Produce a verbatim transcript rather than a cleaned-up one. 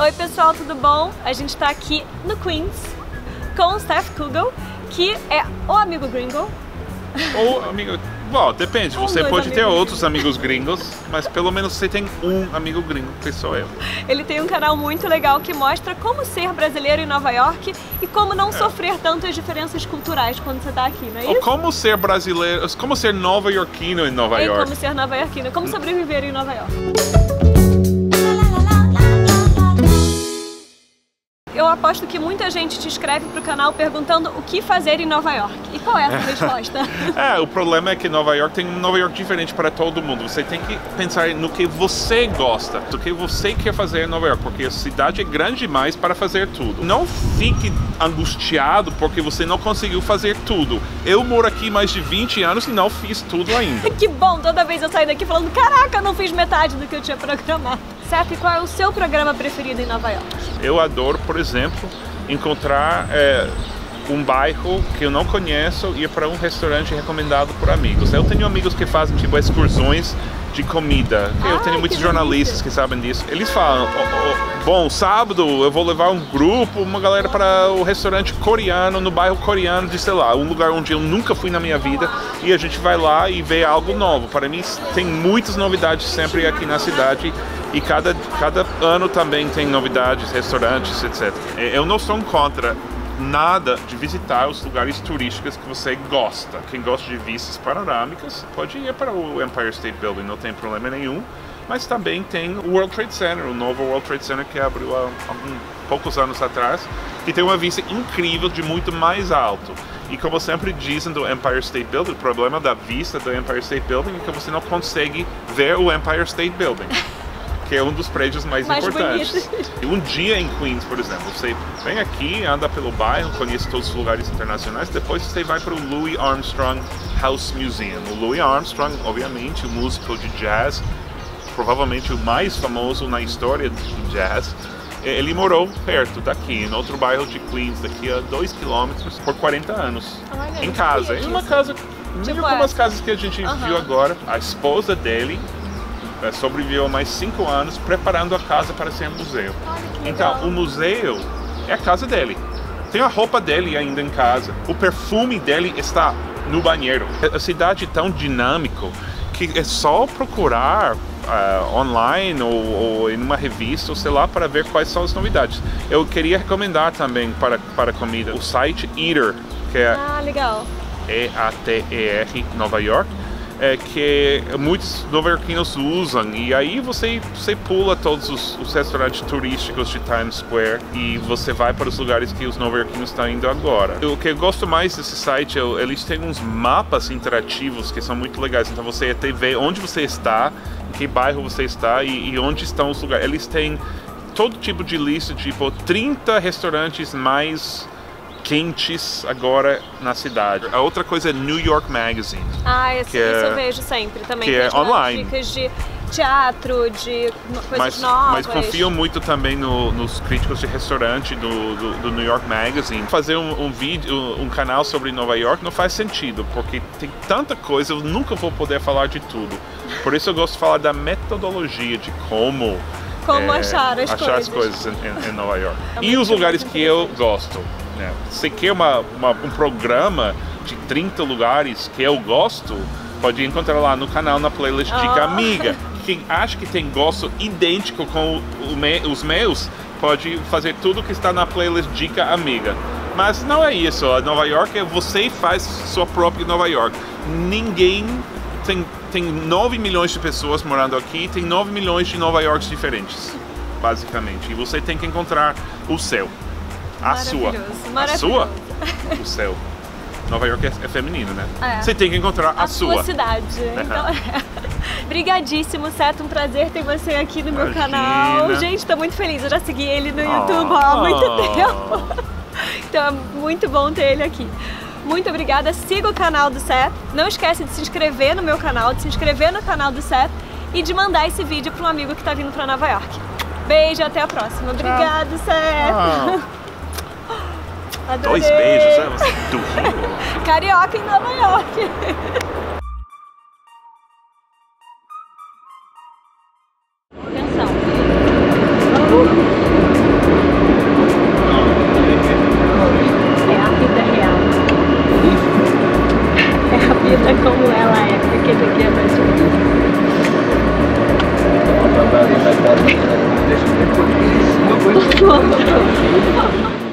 Oi pessoal, tudo bom? A gente tá aqui no Queens com o Seth Kugel, que é o amigo gringo. Ou amigo... Bom, depende, um você pode ter outros amigos gringos, mas pelo menos você tem um amigo gringo, que sou eu. Ele tem um canal muito legal que mostra como ser brasileiro em Nova York e como não é. sofrer tanto as diferenças culturais quando você está aqui, não é isso? Ou como ser brasileiro, como ser nova-iorquino em Nova e York. Como ser nova-iorquino, como sobreviver em Nova York. Eu aposto que muita gente te escreve para o canal perguntando o que fazer em Nova York. E qual é a sua resposta? É, o problema é que Nova York tem um Nova York diferente para todo mundo. Você tem que pensar no que você gosta, do que você quer fazer em Nova York, porque a cidade é grande demais para fazer tudo. Não fique angustiado porque você não conseguiu fazer tudo. Eu moro aqui mais de vinte anos e não fiz tudo ainda. Que bom! Toda vez eu saio daqui falando, caraca, eu não fiz metade do que eu tinha programado. Seth, qual é o seu programa preferido em Nova York? Eu adoro, por exemplo, encontrar é, um bairro que eu não conheço e ir para um restaurante recomendado por amigos. Eu tenho amigos que fazem tipo excursões de comida. Eu Ai, tenho muitos que jornalistas que sabem disso. Eles falam, oh, oh, bom, sábado eu vou levar um grupo, uma galera para o restaurante coreano, no bairro coreano de, sei lá, um lugar onde eu nunca fui na minha vida. E a gente vai lá e vê algo novo. Para mim tem muitas novidades sempre aqui na cidade. E cada, cada ano também tem novidades, restaurantes, etcétera. Eu não sou contra nada de visitar os lugares turísticos que você gosta. Quem gosta de vistas panorâmicas pode ir para o Empire State Building, não tem problema nenhum. Mas também tem o World Trade Center, o novo World Trade Center que abriu há, há poucos anos atrás, que tem uma vista incrível de muito mais alto. E como sempre dizem do Empire State Building, o problema da vista do Empire State Building é que você não consegue ver o Empire State Building. Que é um dos prédios mais, mais importantes. Bonito. Um dia em Queens, por exemplo, você vem aqui, anda pelo bairro, conhece todos os lugares internacionais, depois você vai para o Louis Armstrong House Museum. O Louis Armstrong, obviamente, o músico de jazz, provavelmente o mais famoso na história do jazz, ele morou perto daqui, em outro bairro de Queens, daqui a dois quilômetros, por quarenta anos, oh, em casa. Em uma casa, meio como as casas que a gente uh-huh. viu agora. A esposa dele sobreviveu mais cinco anos preparando a casa para ser museu. Então, o museu é a casa dele. Tem a roupa dele ainda em casa. O perfume dele está no banheiro. A cidade é tão dinâmica que é só procurar uh, online ou, ou em uma revista, ou sei lá, para ver quais são as novidades. Eu queria recomendar também para, para comida o site Eater, que é ah, legal. E A T E R, Nova York. É que muitos nova-iorquinos usam, e aí você, você pula todos os, os restaurantes turísticos de Times Square e você vai para os lugares que os nova-iorquinos estão indo agora. O que eu gosto mais desse site é eles têm uns mapas interativos que são muito legais, então você até vê onde você está, em que bairro você está e, e onde estão os lugares. Eles têm todo tipo de lista, tipo trinta restaurantes mais quentes agora na cidade. A outra coisa é New York Magazine. Ah, esse, que é, isso eu vejo sempre também. Que é online. Dicas de teatro, de coisas mas, novas. Mas confio muito também no, nos críticos de restaurante do, do, do New York Magazine. Fazer um, um vídeo, um canal sobre Nova York não faz sentido, porque tem tanta coisa, eu nunca vou poder falar de tudo. Por isso eu gosto de falar da metodologia, de como... Como é, achar as achar coisas. Achar as coisas em, em, em Nova York. É e os lugares que eu gosto. Se quer uma, uma, um programa de trinta lugares que eu gosto, pode encontrar lá no canal, na playlist oh. Dica Amiga. Quem acha que tem gosto idêntico com o, o me, os meus, pode fazer tudo que está na playlist Dica Amiga. Mas não é isso, a Nova York é você faz sua própria Nova York. Ninguém... Tem, tem nove milhões de pessoas morando aqui, tem nove milhões de Nova Yorks diferentes, basicamente. E você tem que encontrar o seu. A sua. A sua? O céu. Nova York é, é feminino, né? É. Você tem que encontrar a, a sua. sua cidade. Uhum. Então, é. Brigadíssimo, Seth. Um prazer ter você aqui no Imagina. meu canal. Gente, tô muito feliz. Eu já segui ele no oh. YouTube há muito tempo. Então é muito bom ter ele aqui. Muito obrigada. Siga o canal do Seth. Não esquece de se inscrever no meu canal, de se inscrever no canal do Seth e de mandar esse vídeo para um amigo que tá vindo para Nova York. Beijo, até a próxima. Obrigada, Seth. Oh. Adorei. Dois beijos, né? Você do Rio. Carioca em Nova York. Atenção. Ai, porque ele aqui é mais bonito. Deixa eu ver.